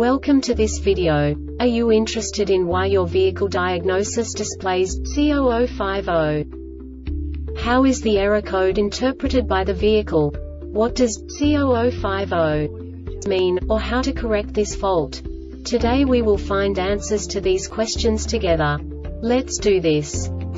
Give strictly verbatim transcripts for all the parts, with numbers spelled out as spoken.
Welcome to this video. Are you interested in why your vehicle diagnosis displays C zero zero five zero? How is the error code interpreted by the vehicle? What does C zero zero five zero mean, or how to correct this fault? Today we will find answers to these questions together. Let's do this.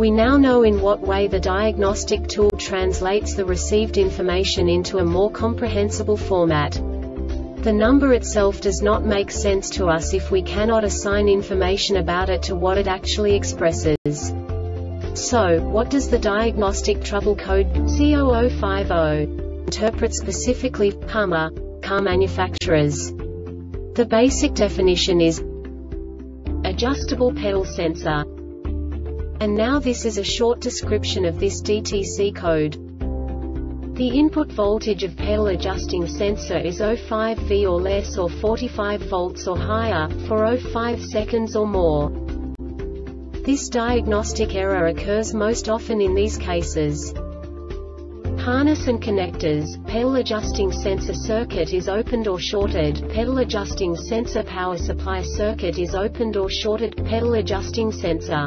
We now know in what way the diagnostic tool translates the received information into a more comprehensible format. The number itself does not make sense to us if we cannot assign information about it to what it actually expresses. So, what does the diagnostic trouble code C zero zero five zero interpret specifically for Hummer car manufacturers? The basic definition is adjustable pedal sensor. And now this is a short description of this D T C code. The input voltage of pedal adjusting sensor is zero point five volts or less, or forty-five volts or higher, for zero point five seconds or more. This diagnostic error occurs most often in these cases. Harness and connectors, pedal adjusting sensor circuit is opened or shorted, pedal adjusting sensor power supply circuit is opened or shorted, pedal adjusting sensor.